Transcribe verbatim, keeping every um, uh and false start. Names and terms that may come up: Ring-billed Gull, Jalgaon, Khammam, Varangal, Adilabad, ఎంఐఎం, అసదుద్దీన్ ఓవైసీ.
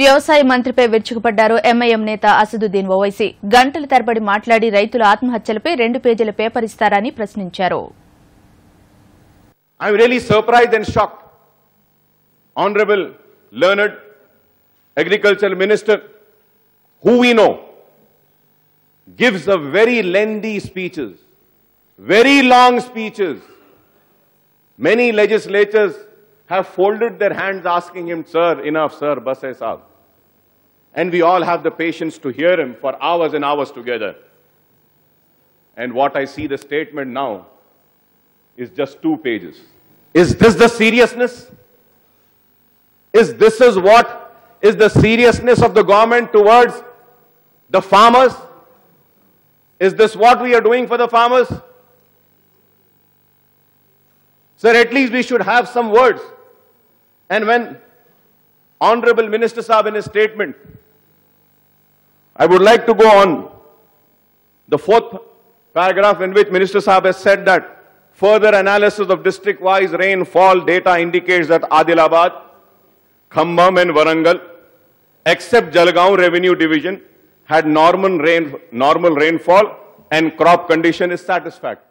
వ్యవసాయ మంత్రిపై విరుచుకుపడ్డారు ఎంఐఎం నేత అసదుద్దీన్ ఓవైసీ. గంటల తరబడి మాట్లాడి రైతుల ఆత్మహత్యలపై రెండు పేజీల పేపర్ ఇస్తారని ప్రశ్నించారు. I'm really surprised and shocked, Honorable learned Agriculture Minister, who we know gives a very lengthy speeches, very long speeches. Many legislators have folded their hands asking him, sir, enough, sir, bas hai saab. And we all have the patience to hear him for hours and hours together. And what I see the statement now is just two pages. Is this the seriousness? Is this is what is the seriousness of the government towards the farmers? Is this what we are doing for the farmers? Sir, at least we should have some words. And when Honorable Minister Saab in his statement, I would like to go on the fourth paragraph in which Minister Saab has said that further analysis of district-wise rainfall data indicates that Adilabad, Khammam and Varangal, except Jalgaon Revenue Division, had normal, rain, normal rainfall and crop condition is satisfactory.